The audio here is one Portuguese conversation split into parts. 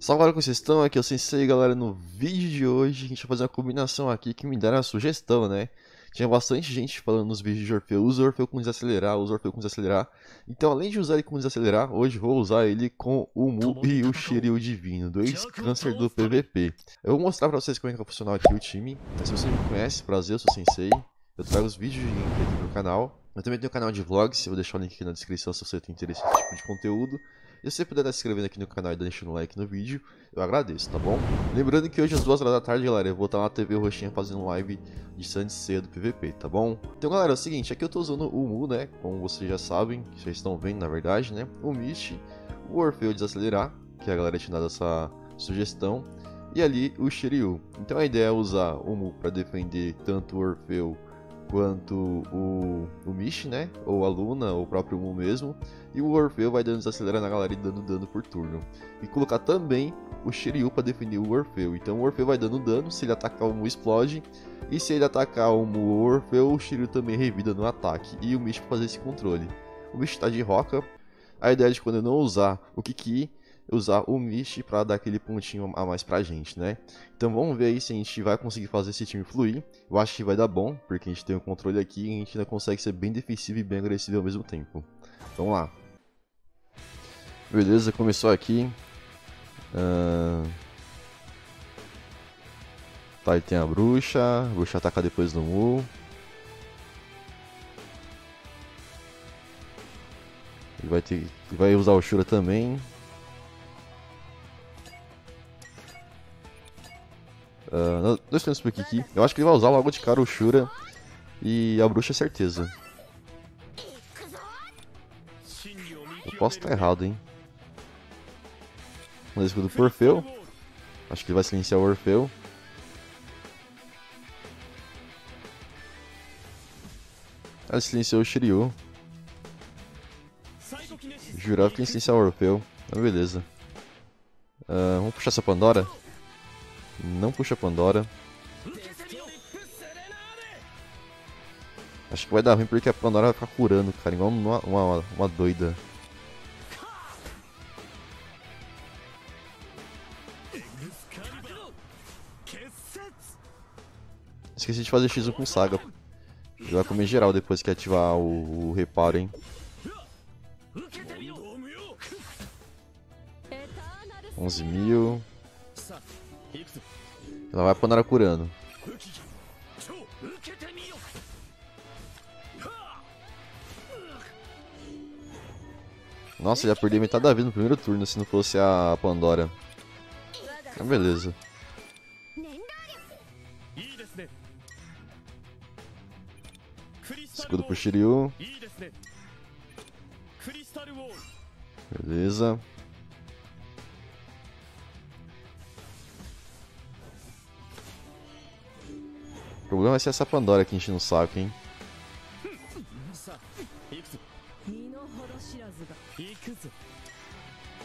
Só agora com vocês estão, aqui é o Sensei, galera. No vídeo de hoje a gente vai fazer uma combinação aqui que me deram a sugestão, né? Tinha bastante gente falando nos vídeos de Orfeu, usa Orfeu com desacelerar, usa Orfeu com desacelerar. Então, além de usar ele com desacelerar, hoje vou usar ele com o Mu e o Shiryu Divino, dois câncer do PVP. Eu vou mostrar pra vocês como é que vai funcionar aqui o time. Então, se você me conhece, prazer, eu sou o Sensei. Eu trago os vídeos de gameplay aqui pro canal. Eu também tenho um canal de vlogs, eu vou deixar o link aqui na descrição se você tem interesse nesse tipo de conteúdo. E se você puder estar se inscrevendo aqui no canal e deixando um like no vídeo, eu agradeço, tá bom? Lembrando que hoje às 2 horas da tarde, galera, eu vou estar na TV Roxinha fazendo live de Sensei do PVP, tá bom? Então, galera, é o seguinte, aqui eu estou usando o Mu, né? Como vocês já sabem, vocês estão vendo, na verdade, né? O Mishi, o Orfeu desacelerar, que a galera tinha dado essa sugestão, e ali o Shiryu. Então a ideia é usar o Mu para defender tanto o Orfeu quanto o Mishi, né, ou a Luna, ou o próprio Mu mesmo, e o Orfeu vai dando desacelera na galera e dando dano por turno. E colocar também o Shiryu para defender o Orfeu, então o Orfeu vai dando dano, se ele atacar o Mu explode, e se ele atacar o Mu ou o Orfeu, o Shiryu também revida no ataque, e o Mishi para fazer esse controle. O Mishi está de roca, a ideia é de quando eu não usar o Kiki, usar o Mishi para dar aquele pontinho a mais pra gente, né? Então vamos ver aí se a gente vai conseguir fazer esse time fluir. Eu acho que vai dar bom, porque a gente tem o controle aqui e a gente ainda consegue ser bem defensivo e bem agressivo ao mesmo tempo. Vamos lá. Beleza, começou aqui. Tá, aí tem a Bruxa. A Bruxa ataca depois do Mu. Ele vai usar o Shura também. Dois tempos pro Kiki. Eu acho que ele vai usar logo de cara o Shura e a Bruxa, certeza. Eu posso estar errado, hein? Um escudo pro Orfeu. Acho que ele vai silenciar o Orfeu. Ele silenciou o Shiryu. Jurava que ia silenciar o Orfeu. Mas beleza. Vamos puxar essa Pandora? Não puxa a Pandora. Acho que vai dar ruim porque a Pandora vai ficar curando, cara, igual uma doida. Esqueci de fazer X1 com Saga. Ele vai comer geral depois que ativar o reparo, hein. R$11.000. Ela vai a Pandora curando. Nossa, já perdi metade da vida no primeiro turno se não fosse a Pandora. Ah, beleza. Escudo pro Shiryu. Beleza. O problema vai ser essa Pandora aqui enchendo o saco, hein?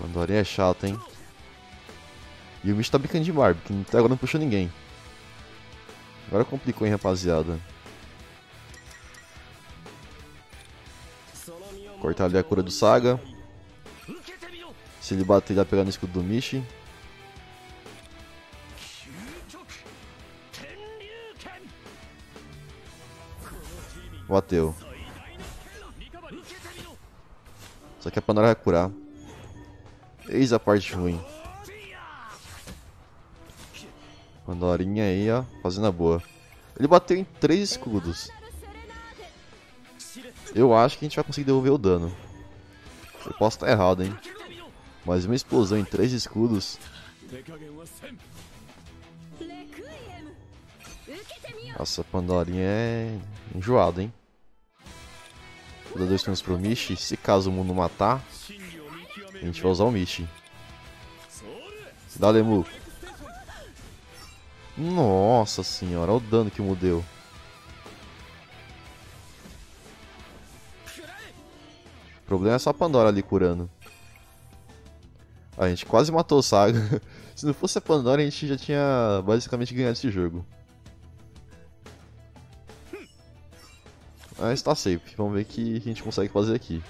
Pandorinha é chata, hein? E o bicho tá brincando de Barbie, que até agora não puxou ninguém. Agora complicou, hein, rapaziada? Cortar ali a cura do Saga. Se ele bater, ele vai pegar no escudo do Mishi. Bateu. Só que a Pandora vai curar. Eis a parte ruim. Pandorinha aí, ó. Fazendo a boa. Ele bateu em 3 escudos. Eu acho que a gente vai conseguir devolver o dano. Eu posso estar errado, hein. Mas uma explosão em 3 escudos. Nossa, a Pandorinha é enjoada, hein. Vou dar 2 turnos pro Mishi. Se caso o Mu não matar, a gente vai usar o Mishi. Dale, Mu. Nossa senhora, olha o dano que o Mu deu. O problema é só a Pandora ali curando. A gente quase matou o Saga. Se não fosse a Pandora, a gente já tinha basicamente ganhado esse jogo. Mas tá safe, vamos ver o que a gente consegue fazer aqui.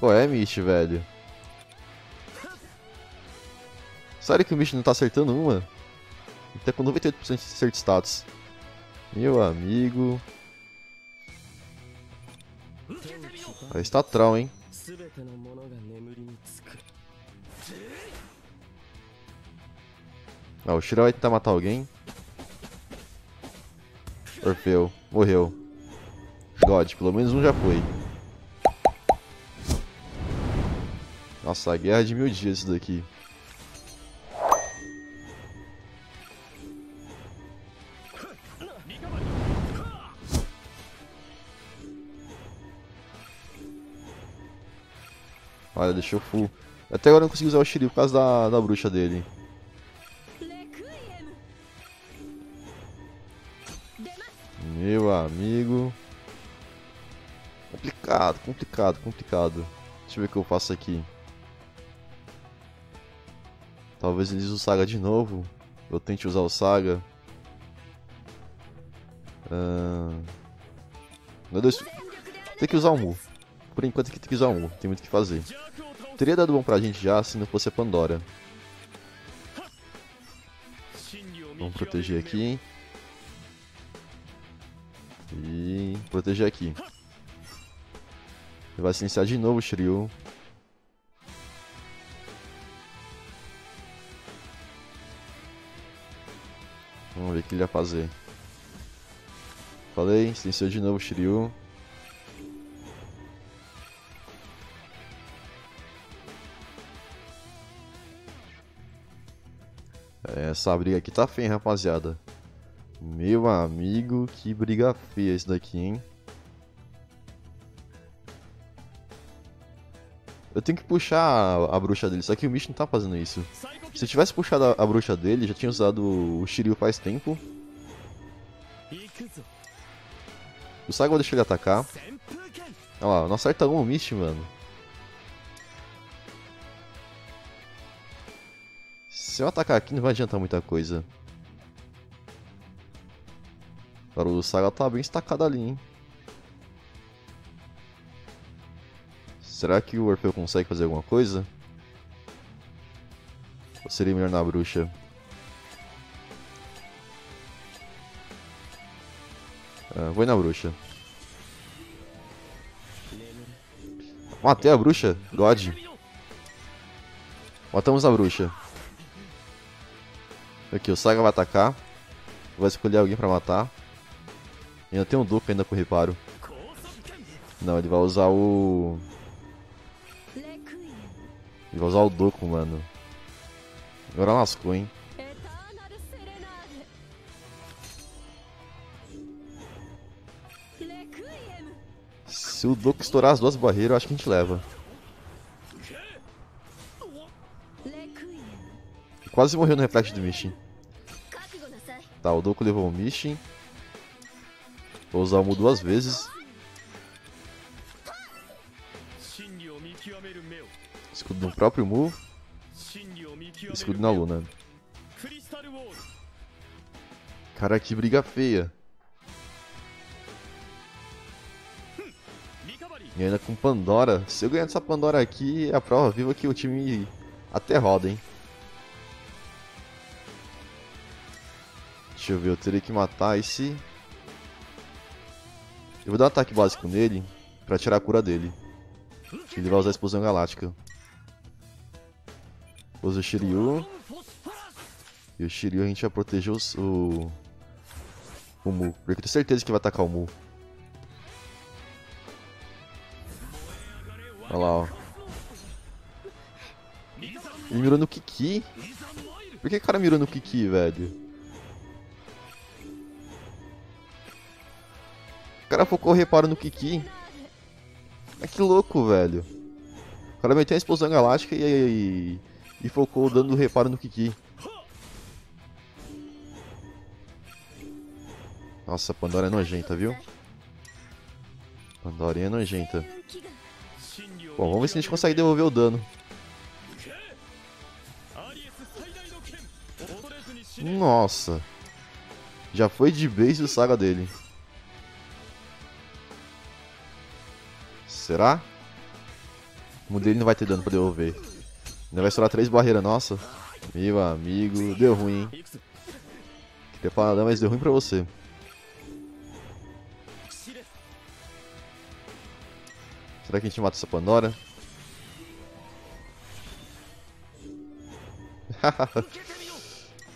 Qual é, Misty, velho? Sério que o Misty não tá acertando uma? Ele tá com 98% de acerto de status. Meu amigo. Aí está trau, hein? Ah, o Shiryu vai tentar matar alguém. Orfeu, morreu. God, pelo menos um já foi. Nossa, a guerra de 1000 dias isso daqui. Olha, deixou full. Até agora eu não consegui usar o Shiryu por causa da bruxa dele. Meu amigo. Complicado, complicado, complicado. Deixa eu ver o que eu faço aqui. Talvez eles usem o Saga de novo. Eu tente usar o Saga. Meu Deus. Tem que usar o Mu. Por enquanto tem que usar o Mu. Tem muito o que fazer. Teria dado bom pra gente já se não fosse a Pandora. Vamos proteger aqui, hein? E proteger aqui. Ele vai silenciar de novo o Shiryu. Vamos ver o que ele vai fazer. Falei, silenciou de novo o Shiryu. Essa briga aqui tá feia, hein, rapaziada. Meu amigo, que briga feia isso daqui, hein? Eu tenho que puxar a bruxa dele, só que o Mishi não tá fazendo isso. Se eu tivesse puxado a bruxa dele, já tinha usado o Shiryu faz tempo. O Saga vai deixar ele atacar. Olha lá, não acerta um o Mishi, mano. Se eu atacar aqui não vai adiantar muita coisa. Agora o Saga tá bem estacado ali, hein? Será que o Orfeu consegue fazer alguma coisa? Ou seria melhor na bruxa? Ah, vou ir na bruxa. Matei a bruxa? God. Matamos a bruxa. Aqui, o Saga vai atacar. Vai escolher alguém pra matar. Ainda tem um Doku ainda com reparo. Não, ele vai usar o... Ele vai usar o Doku, mano. Agora lascou, hein. Se o Doku estourar as duas barreiras, eu acho que a gente leva. Quase morreu no reflexo do Mishi. Tá, o Doku levou o Mishi. Vou usar o Mu 2 vezes. Escudo no próprio Mu. Escudo na Luna. Cara, que briga feia. E ainda com Pandora. Se eu ganhar dessa Pandora aqui, é a prova viva que o time até roda, hein. Deixa eu ver, eu teria que matar esse... Eu vou dar um ataque básico nele, pra tirar a cura dele. Ele vai usar a Explosão Galáctica. Usa o Shiryu. E o Shiryu a gente vai proteger o Mu. Porque eu tenho certeza que vai atacar o Mu. Olha lá, ó. Ele mirou no Kiki? Por que o cara mirou no Kiki, velho? O cara focou o reparo no Kiki. Ah, que louco, velho. O cara meteu a Explosão Galáctica e focou o dano do reparo no Kiki. Nossa, a Pandora é nojenta, viu? Pandora é nojenta. Bom, vamos ver se a gente consegue devolver o dano. Nossa. Já foi de base o Saga dele. Será? O mundo dele não vai ter dano pra devolver. Ainda vai estourar 3 barreiras, nossa. Meu amigo, deu ruim, hein? Queria falar nada, mas deu ruim pra você. Será que a gente mata essa Pandora?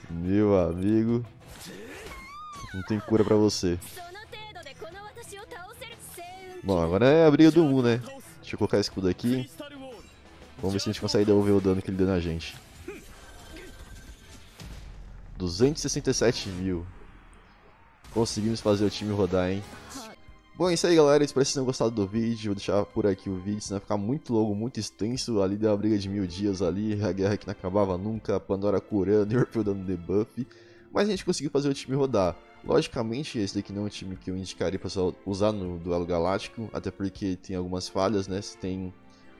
Meu amigo, não tem cura pra você. Bom, agora é a briga do Mu, né? Deixa eu colocar esse escudo aqui. Vamos ver se a gente consegue devolver o dano que ele deu na gente. 267 mil. Conseguimos fazer o time rodar, hein? Bom, é isso aí, galera. Eu espero que vocês tenham gostado do vídeo. Vou deixar por aqui o vídeo, senão vai ficar muito longo, muito extenso. Ali deu a briga de 1000 dias ali. A guerra que não acabava nunca. A Pandora curando e o Orfeu dando debuff. Mas a gente conseguiu fazer o time rodar. Logicamente, esse daqui não é um time que eu indicaria para usar no duelo galáctico. Até porque tem algumas falhas, né? Se tem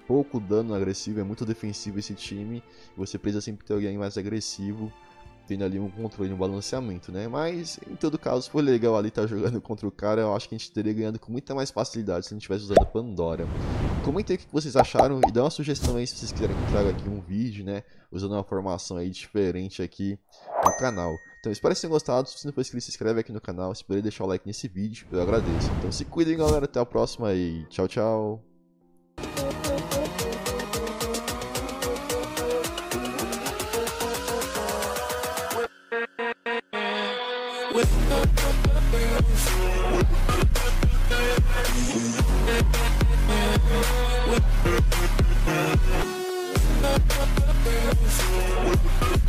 pouco dano agressivo, é muito defensivo esse time. Você precisa sempre ter alguém mais agressivo, tendo ali um controle, um balanceamento, né? Mas, em todo caso, foi legal ali estar jogando contra o cara. Eu acho que a gente teria ganhado com muita mais facilidade se a gente tivesse usando a Pandora. Comenta aí o que vocês acharam e dá uma sugestão aí se vocês quiserem que eu traga aqui um vídeo, né? Usando uma formação aí diferente aqui no canal. Então, espero que vocês tenham gostado. Se você não for inscrito, se inscreve aqui no canal. Se puder deixar o like nesse vídeo, eu agradeço. Então, se cuidem, galera. Até a próxima e tchau, tchau. We'll be right back.